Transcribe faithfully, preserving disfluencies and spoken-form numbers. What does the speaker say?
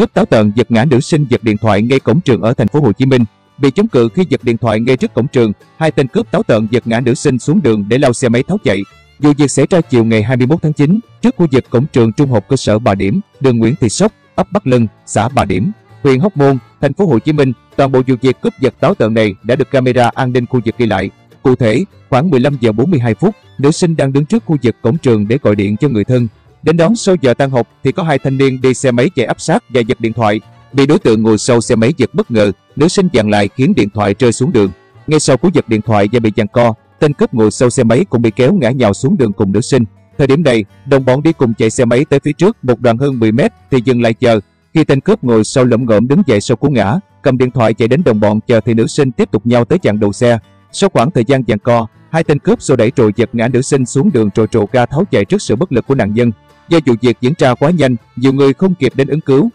Cướp táo tợn giật ngã nữ sinh giật điện thoại ngay cổng trường ở thành phố Hồ Chí Minh. Bị chống cự khi giật điện thoại ngay trước cổng trường, hai tên cướp táo tợn giật ngã nữ sinh xuống đường để lao xe máy tháo chạy. Vụ việc xảy ra chiều ngày hai mươi mốt tháng chín trước khu vực cổng trường trung học cơ sở Bà Điểm, đường Nguyễn Thị Sóc, ấp Bắc Lân, xã Bà Điểm, huyện Hóc Môn, thành phố Hồ Chí Minh. Toàn bộ vụ việc cướp giật táo tợn này đã được camera an ninh khu vực ghi lại. Cụ thể, khoảng mười lăm giờ bốn mươi hai phút, nữ sinh đang đứng trước khu vực cổng trường để gọi điện cho người thân. Đến đón sau giờ tan học thì có hai thanh niên đi xe máy chạy áp sát và giật điện thoại. Bị đối tượng ngồi sau xe máy giật bất ngờ, nữ sinh giằng lại khiến điện thoại rơi xuống đường. Ngay sau cú giật điện thoại và bị giằng co, tên cướp ngồi sau xe máy cũng bị kéo ngã nhào xuống đường cùng nữ sinh. Thời điểm này, đồng bọn đi cùng chạy xe máy tới phía trước một đoạn hơn mười mét thì dừng lại chờ. Khi tên cướp ngồi sau lẩm ngẩm đứng dậy sau cú ngã, cầm điện thoại chạy đến đồng bọn chờ thì nữ sinh tiếp tục nhau tới chặn đầu xe. Sau khoảng thời gian giằng co, hai tên cướp xô đẩy rồi giật ngã nữ sinh xuống đường rồi trụ ga tháo chạy trước sự bất lực của nạn nhân. Do vụ việc diễn ra quá nhanh, nhiều người không kịp đến ứng cứu.